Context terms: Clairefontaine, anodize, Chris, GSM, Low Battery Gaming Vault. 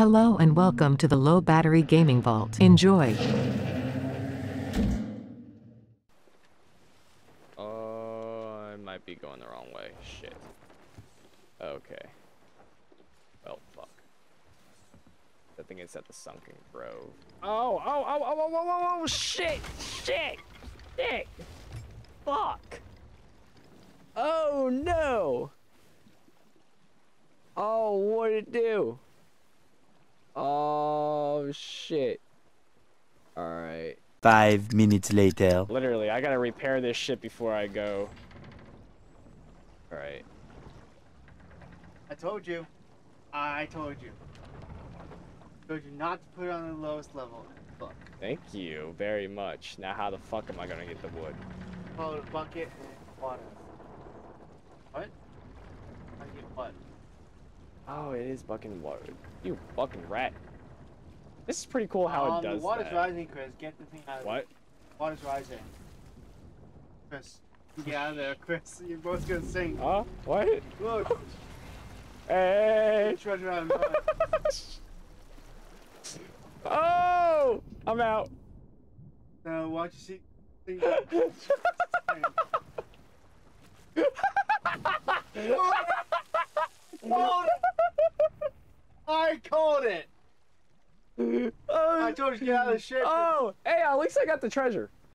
Hello and welcome to the Low Battery Gaming Vault. Enjoy! I might be going the wrong way. Shit. Okay. Well, fuck. I think it's at the Sunken Grove. Oh, shit! Shit! Fuck! Oh, no! Oh, what'd it do? Oh shit. Alright. 5 minutes later. Literally, I gotta repair this shit before I go. Alright. I told you. Told you not to put it on the lowest level. Fuck. Thank you very much. Now how the fuck am I gonna get the wood? Oh, the bucket and water. What? I get what? Oh, it is fucking water. You fucking rat. This is pretty cool how it does that. Water's rising, Chris. Get the thing out of there. What? Water's rising. Chris, get out of there, Chris. You're both gonna sink. Huh? What? Look. Hey. Oh! I'm out. Now watch your seat. I called it! I told you to get out of the ship. Oh! Hey, at least I got the treasure.